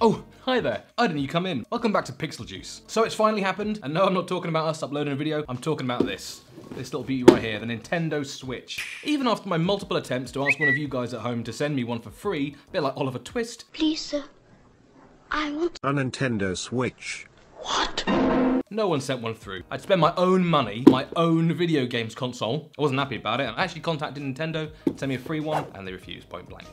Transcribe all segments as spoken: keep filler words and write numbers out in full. Oh, hi there. I didn't know you come in. Welcome back to Pixel Juice. So it's finally happened, and no, I'm not talking about us uploading a video. I'm talking about this. This little beauty right here, the Nintendo Switch. Even after my multiple attempts to ask one of you guys at home to send me one for free, a bit like Oliver Twist. Please, sir, I want a Nintendo Switch. What? No one sent one through. I'd spend my own money, my own video games console. I wasn't happy about it. I actually contacted Nintendo, sent me a free one, and they refused, point blank.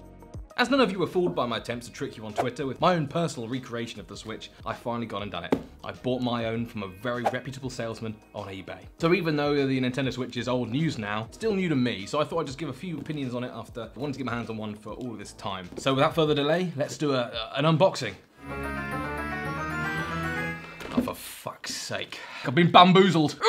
As none of you were fooled by my attempts to trick you on Twitter with my own personal recreation of the Switch, I finally gone and done it. I bought my own from a very reputable salesman on eBay. So even though the Nintendo Switch is old news now, it's still new to me, so I thought I'd just give a few opinions on it after I wanted to get my hands on one for all this time. So without further delay, let's do a, a, an unboxing. Oh, for fuck's sake. I've been bamboozled.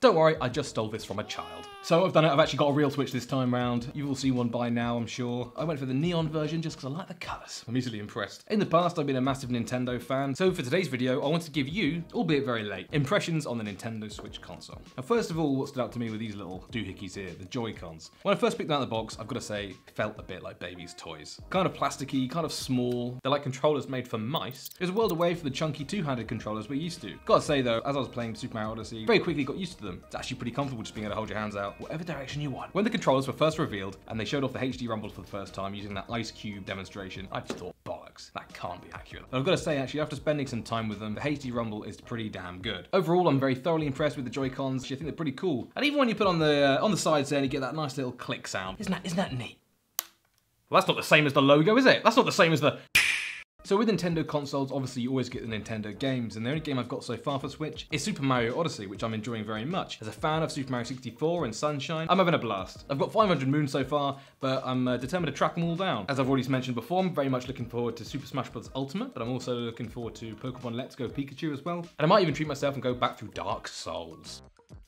Don't worry, I just stole this from a child. So I've done it, I've actually got a real Switch this time round. You've all seen one by now, I'm sure. I went for the neon version just because I like the colours. I'm easily impressed. In the past, I've been a massive Nintendo fan, so for today's video, I want to give you, albeit very late, impressions on the Nintendo Switch console. Now, first of all, what stood out to me were these little doohickeys here, the Joy-Cons. When I first picked them out of the box, I've got to say, felt a bit like baby's toys. Kind of plasticky, kind of small. They're like controllers made for mice. It was a world away from the chunky two-handed controllers we're used to. Gotta say though, as I was playing Super Mario Odyssey, very quickly got used to them. It's actually pretty comfortable just being able to hold your hands out whatever direction you want. When the controllers were first revealed and they showed off the H D Rumble for the first time using that Ice Cube demonstration, I just thought, bollocks, that can't be accurate. But I've got to say, actually, after spending some time with them, the H D Rumble is pretty damn good. Overall, I'm very thoroughly impressed with the Joy-Cons. I think they're pretty cool. And even when you put on the uh, on the sides there, you get that nice little click sound. Isn't that, isn't that neat? Well, that's not the same as the logo, is it? That's not the same as the... So with Nintendo consoles, obviously you always get the Nintendo games, and the only game I've got so far for Switch is Super Mario Odyssey, which I'm enjoying very much. As a fan of Super Mario sixty-four and Sunshine, I'm having a blast. I've got five hundred moons so far, but I'm uh, determined to track them all down. As I've already mentioned before, I'm very much looking forward to Super Smash Bros. Ultimate, but I'm also looking forward to Pokemon Let's Go Pikachu as well, and I might even treat myself and go back through Dark Souls.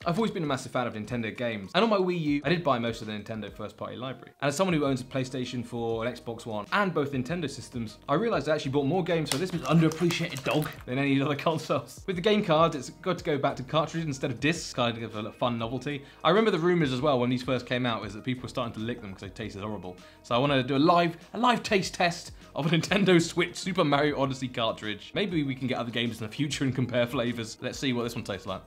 I've always been a massive fan of Nintendo games, and on my Wii U, I did buy most of the Nintendo first-party library. And as someone who owns a PlayStation four, an Xbox One, and both Nintendo systems, I realised I actually bought more games for this underappreciated dog than any other consoles. With the game cards, it's got to go back to cartridges instead of discs, kind of a fun novelty. I remember the rumours as well when these first came out is that people were starting to lick them because they tasted horrible. So I wanted to do a live, a live taste test of a Nintendo Switch Super Mario Odyssey cartridge. Maybe we can get other games in the future and compare flavours. Let's see what this one tastes like.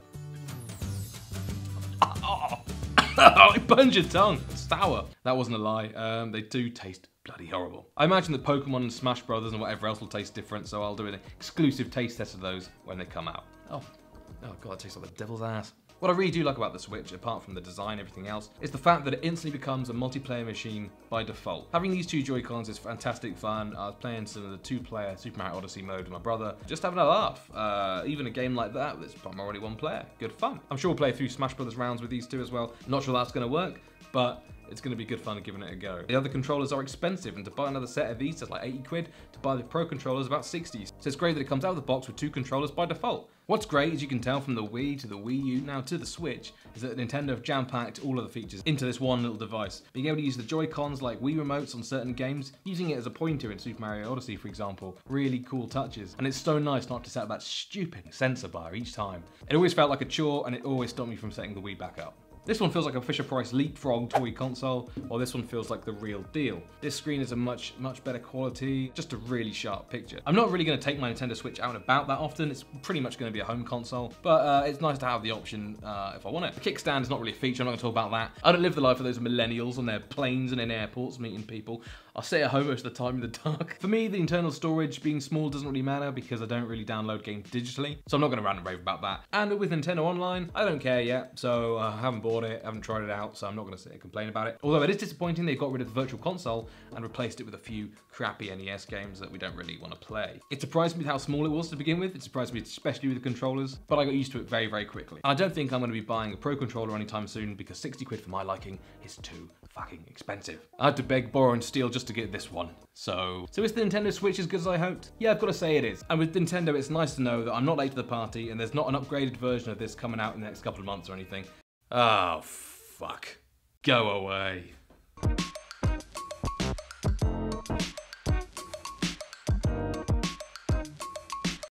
Oh, it burns your tongue. It's sour. That wasn't a lie. Um, they do taste bloody horrible. I imagine that Pokemon and Smash Brothers and whatever else will taste different, so I'll do an exclusive taste test of those when they come out. Oh, oh God, that tastes like the devil's ass. What I really do like about the Switch, apart from the design and everything else, is the fact that it instantly becomes a multiplayer machine by default. Having these two Joy-Cons is fantastic fun. I was playing some of the two-player Super Mario Odyssey mode with my brother, just having a laugh. Uh, even a game like that, that's primarily one player. Good fun. I'm sure we'll play a few Smash Brothers rounds with these two as well. Not sure that's gonna work, but it's gonna be good fun giving it a go. The other controllers are expensive, and to buy another set of these is like eighty quid, to buy the Pro controllers about sixty. So it's great that it comes out of the box with two controllers by default. What's great, as you can tell from the Wii to the Wii U, now to the Switch, is that Nintendo have jam-packed all of the features into this one little device. Being able to use the Joy-Cons like Wii remotes on certain games, using it as a pointer in Super Mario Odyssey, for example, really cool touches. And it's so nice not to set up that stupid sensor bar each time. It always felt like a chore, and it always stopped me from setting the Wii back up. This one feels like a Fisher Price leapfrog toy console, while this one feels like the real deal. This screen is a much, much better quality, just a really sharp picture. I'm not really gonna take my Nintendo Switch out and about that often. It's pretty much gonna be a home console, but uh, it's nice to have the option uh, if I want it. The kickstand is not really a feature, I'm not gonna talk about that. I don't live the life of those millennials on their planes and in airports meeting people. I sit at home most of the time in the dark. For me, the internal storage being small doesn't really matter because I don't really download games digitally, so I'm not gonna rant and rave about that. And with Nintendo Online, I don't care yet, so uh, I haven't bought it, haven't tried it out, so I'm not going to sit and complain about it. Although it is disappointing they got rid of the Virtual Console and replaced it with a few crappy N E S games that we don't really want to play. It surprised me how small it was to begin with. It surprised me especially with the controllers, but I got used to it very, very quickly. And I don't think I'm going to be buying a Pro controller anytime soon because sixty quid for my liking is too fucking expensive. I had to beg, borrow and steal just to get this one. So, so is the Nintendo Switch as good as I hoped? Yeah, I've got to say it is. And with Nintendo, it's nice to know that I'm not late to the party and there's not an upgraded version of this coming out in the next couple of months or anything. Oh, fuck. Go away.